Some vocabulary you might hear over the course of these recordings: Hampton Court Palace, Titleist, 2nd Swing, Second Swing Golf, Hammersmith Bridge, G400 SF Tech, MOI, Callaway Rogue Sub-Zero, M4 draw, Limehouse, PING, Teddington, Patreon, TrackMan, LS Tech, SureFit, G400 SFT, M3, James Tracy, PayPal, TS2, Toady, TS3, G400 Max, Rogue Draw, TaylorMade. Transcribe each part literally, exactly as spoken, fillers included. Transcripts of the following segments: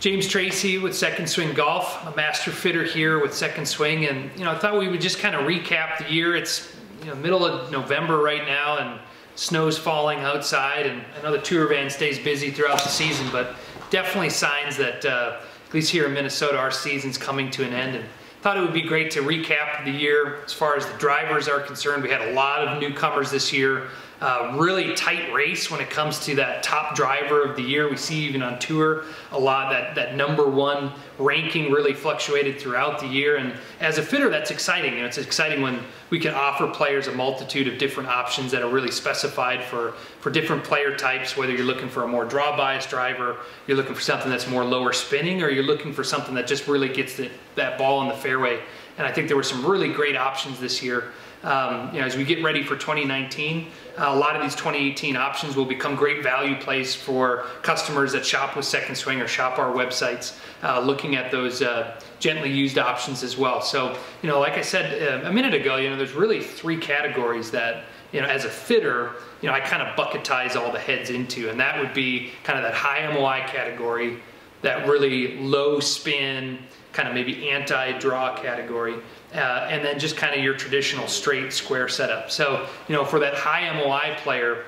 James Tracy with Second Swing Golf, a master fitter here with Second Swing, and you know, I thought we would just kind of recap the year. It's you know, middle of November right now, and snow's falling outside, and I know the tour van stays busy throughout the season, but definitely signs that, uh, at least here in Minnesota, our season's coming to an end. And thought it would be great to recap the year as far as the drivers are concerned. We had a lot of newcomers this year. Uh, really tight race when it comes to that top driver of the year. We see even on tour a lot that that number one ranking really fluctuated throughout the year, and as a fitter, that's exciting. You know, it's exciting when we can offer players a multitude of different options that are really specified for for different player types, whether you're looking for a more draw bias driver, you're looking for something that's more lower spinning, or you're looking for something that just really gets the, that ball in the fairway. And I think there were some really great options this year. Um, you know, as we get ready for twenty nineteen, uh, a lot of these twenty eighteen options will become great value plays for customers that shop with Second Swing or shop our websites, uh, looking at those uh, gently used options as well. So, you know, like I said uh, a minute ago, you know, there's really three categories that, you know, as a fitter, you know, I kind of bucketize all the heads into, and that would be kind of that high M O I category, that really low spin, kind of maybe anti-draw category, uh, and then just kind of your traditional straight square setup. So, you know, for that high M O I player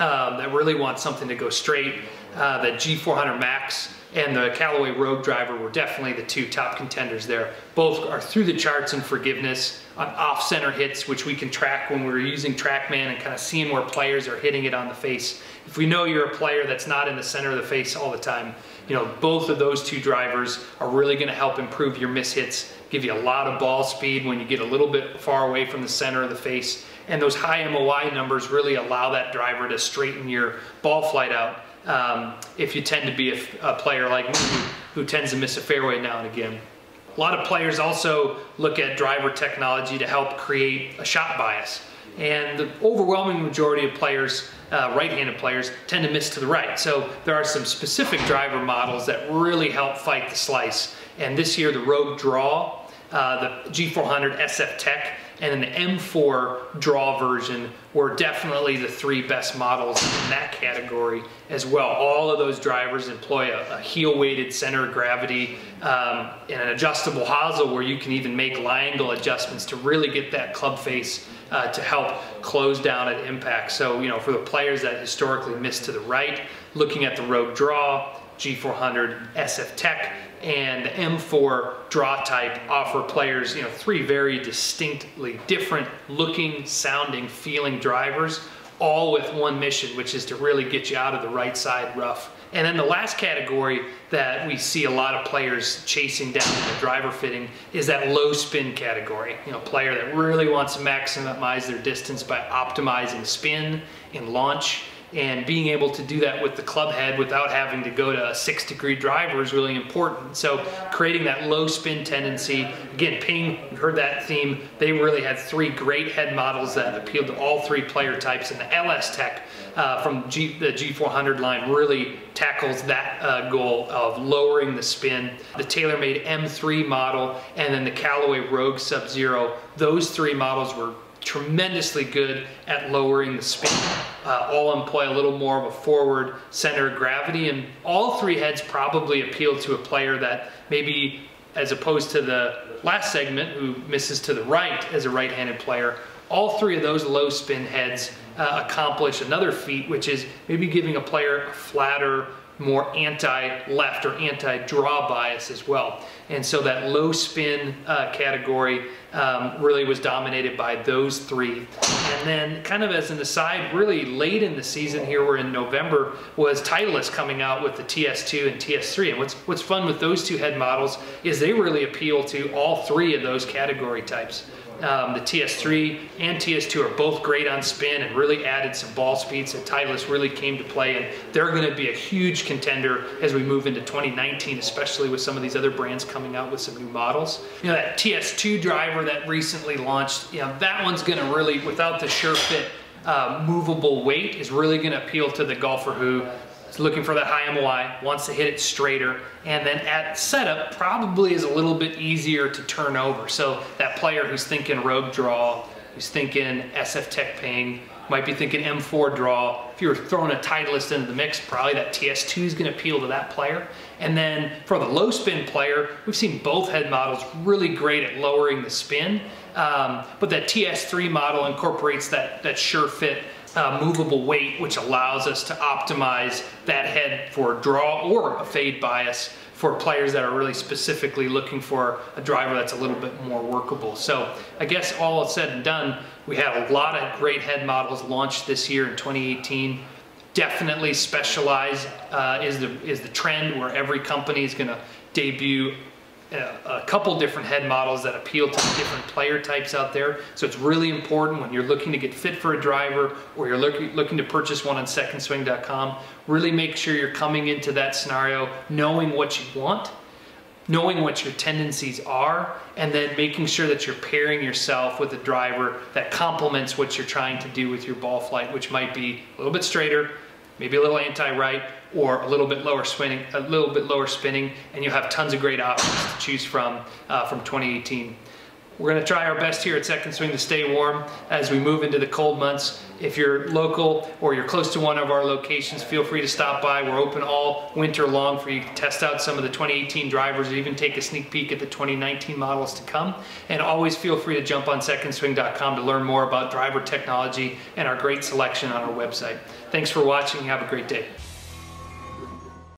um, that really wants something to go straight, uh, the G four hundred Max and the Callaway Rogue driver were definitely the two top contenders there. Both are through the charts in forgiveness on off-center hits, which we can track when we're using TrackMan and kind of seeing where players are hitting it on the face. If we know you're a player that's not in the center of the face all the time, you know, both of those two drivers are really going to help improve your miss hits, give you a lot of ball speed when you get a little bit far away from the center of the face. And those high M O I numbers really allow that driver to straighten your ball flight out. Um, if you tend to be a, a player like me who, who tends to miss a fairway now and again. A lot of players also look at driver technology to help create a shot bias. And the overwhelming majority of players, uh, right-handed players, tend to miss to the right. So there are some specific driver models that really help fight the slice. And this year, the Rogue Draw, uh, the G four hundred S F Tech, and then the M four draw version were definitely the three best models in that category as well. All of those drivers employ a, a heel-weighted center of gravity um, and an adjustable hosel where you can even make lie angle adjustments to really get that club face uh, to help close down at impact. So, you know, for the players that historically missed to the right, looking at the Rogue Draw, G four hundred S F Tech, and the M four draw type offer players, you know, three very distinctly different looking, sounding, feeling drivers, all with one mission, which is to really get you out of the right side rough. And then the last category that we see a lot of players chasing down in the driver fitting is that low spin category. You know, a player that really wants to maximize their distance by optimizing spin and launch, and being able to do that with the club head without having to go to a six degree driver is really important. So creating that low spin tendency, again, Ping, you heard that theme, they really had three great head models that appealed to all three player types, and the L S Tech uh, from G, the G four hundred line really tackles that uh, goal of lowering the spin. The TaylorMade M three model and then the Callaway Rogue Sub-Zero, those three models were tremendously good at lowering the spin. Uh, all employ a little more of a forward center of gravity, and all three heads probably appeal to a player that maybe, as opposed to the last segment who misses to the right as a right-handed player, all three of those low spin heads uh, accomplish another feat, which is maybe giving a player a flatter, more anti-left or anti-draw bias as well. And so that low spin uh, category um, really was dominated by those three. And then kind of as an aside, really late in the season here, we're in November, was Titleist coming out with the T S two and T S three. And what's, what's fun with those two head models is they really appeal to all three of those category types. Um, the T S three and T S two are both great on spin and really added some ball speed, so Titleist really came to play, and they're going to be a huge contender as we move into twenty nineteen, especially with some of these other brands coming out with some new models. You know, that T S two driver that recently launched, you know, that one's going to really, without the SureFit uh, movable weight, is really going to appeal to the golfer who is looking for that high M O I, wants to hit it straighter, and then at setup probably is a little bit easier to turn over. So that player who's thinking Rogue Draw, who's thinking S F Tech Ping, Might be thinking M four draw. If you were throwing a Titleist into the mix, probably that T S two is going to appeal to that player. And then for the low spin player, we've seen both head models really great at lowering the spin. Um, but that T S three model incorporates that, that SureFit uh, movable weight, which allows us to optimize that head for a draw or a fade bias for players that are really specifically looking for a driver that's a little bit more workable. So I guess all is said and done, we had a lot of great head models launched this year in twenty eighteen. Definitely specialized uh, is, the, is the trend, where every company is gonna debut a, a couple different head models that appeal to different player types out there. So it's really important when you're looking to get fit for a driver, or you're look, looking to purchase one on second swing dot com, really make sure you're coming into that scenario knowing what you want, knowing what your tendencies are, and then making sure that you're pairing yourself with a driver that complements what you're trying to do with your ball flight, which might be a little bit straighter, maybe a little anti-right, or a little bit lower spinning, a little bit lower spinning, and you'll have tons of great options to choose from uh, from twenty eighteen. We're gonna try our best here at Second Swing to stay warm as we move into the cold months. If you're local or you're close to one of our locations, feel free to stop by. We're open all winter long for you to test out some of the twenty eighteen drivers, or even take a sneak peek at the twenty nineteen models to come. And always feel free to jump on second swing dot com to learn more about driver technology and our great selection on our website. Thanks for watching. Have a great day.